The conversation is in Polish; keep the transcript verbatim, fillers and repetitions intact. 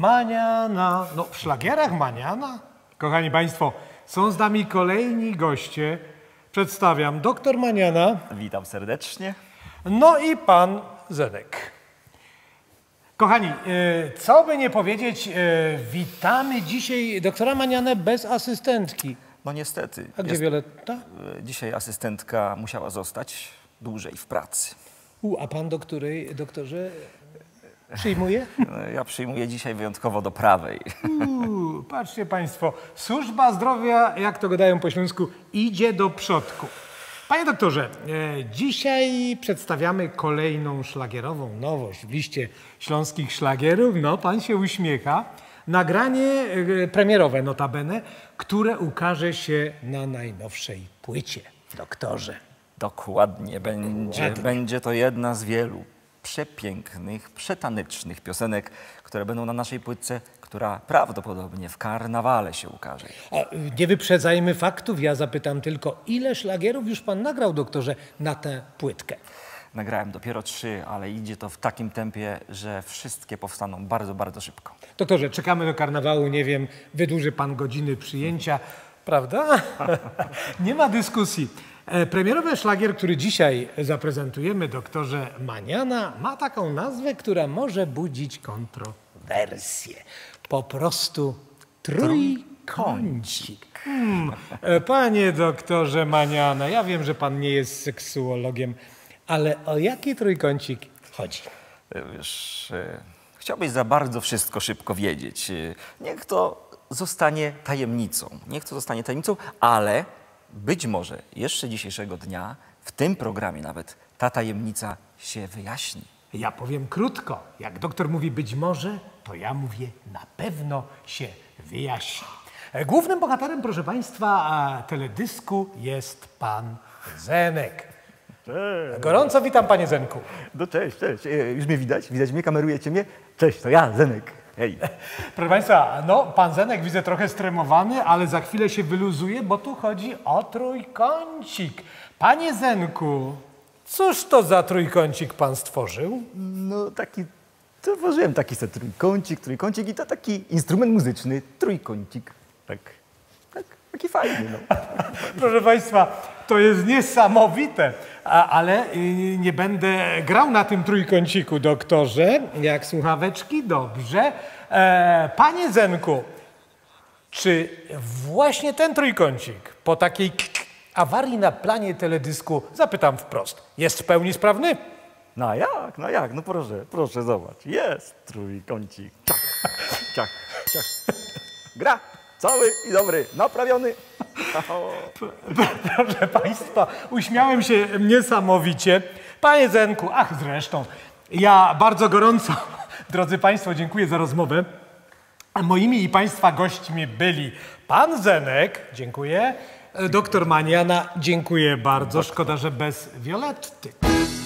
Maniana. No, w szlagierach Maniana? Kochani Państwo, są z nami kolejni goście. Przedstawiam doktor Maniana. Witam serdecznie. No i pan Zenek. Kochani, co by nie powiedzieć, witamy dzisiaj doktora Manianę bez asystentki. No niestety. A gdzie jest... Wioletta? Dzisiaj asystentka musiała zostać dłużej w pracy. U, a pan do której, doktorze, przyjmuje? Ja przyjmuję dzisiaj wyjątkowo do prawej. U, patrzcie Państwo, służba zdrowia, jak to gadają po śląsku, idzie do przodku. Panie doktorze, dzisiaj przedstawiamy kolejną szlagierową nowość w liście śląskich szlagierów. No, pan się uśmiecha. Nagranie premierowe notabene, które ukaże się na najnowszej płycie, doktorze. Dokładnie. Będzie, Dokładnie. będzie to jedna z wielu przepięknych, przetanecznych piosenek, które będą na naszej płytce, która prawdopodobnie w karnawale się ukaże. A nie wyprzedzajmy faktów, ja zapytam tylko, ile szlagierów już pan nagrał, doktorze, na tę płytkę? Nagrałem dopiero trzy, ale idzie to w takim tempie, że wszystkie powstaną bardzo, bardzo szybko. Doktorze, czekamy do karnawału, nie wiem, wydłuży pan godziny przyjęcia, prawda? Nie ma dyskusji. Premierowy szlagier, który dzisiaj zaprezentujemy, doktorze Maniana, ma taką nazwę, która może budzić kontrowersję. Po prostu trójkącik. Hmm. Panie doktorze Maniana, ja wiem, że pan nie jest seksuologiem, ale o jaki trójkącik chodzi? Wiesz, chciałbyś za bardzo wszystko szybko wiedzieć. Niech to zostanie tajemnicą. Niech to zostanie tajemnicą, ale być może jeszcze dzisiejszego dnia, w tym programie nawet, ta tajemnica się wyjaśni. Ja powiem krótko. Jak doktor mówi być może, to ja mówię na pewno się wyjaśni. Głównym bohaterem, proszę Państwa, teledysku jest pan Zenek. Cześć. Gorąco witam, panie Zenku. No cześć, cześć. Już mnie widać? Widać mnie? Kamerujecie mnie? Cześć, to ja, Zenek. Hej. Proszę Państwa, no, pan Zenek widzę trochę stremowany, ale za chwilę się wyluzuje, bo tu chodzi o trójkącik. Panie Zenku, cóż to za trójkącik pan stworzył? No taki, stworzyłem taki sobie trójkącik, trójkącik i to taki instrument muzyczny, trójkącik, tak, tak, taki fajny. No. Proszę Państwa, to jest niesamowite, a, ale y, nie będę grał na tym trójkąciku, doktorze, jak słuchaweczki, dobrze. E, panie Zenku, czy właśnie ten trójkącik po takiej awarii na planie teledysku, zapytam wprost, jest w pełni sprawny? No jak, no jak, no proszę, proszę, zobacz, jest trójkącik, ciach, ciach, ciach, gra, cały i dobry, naprawiony. Proszę Państwa, uśmiałem się niesamowicie. Panie Zenku, ach zresztą, ja bardzo gorąco, drodzy Państwo, dziękuję za rozmowę. Moimi i Państwa gośćmi byli pan Zenek, dziękuję, doktor Maniana, dziękuję bardzo, szkoda, że bez Wioletty.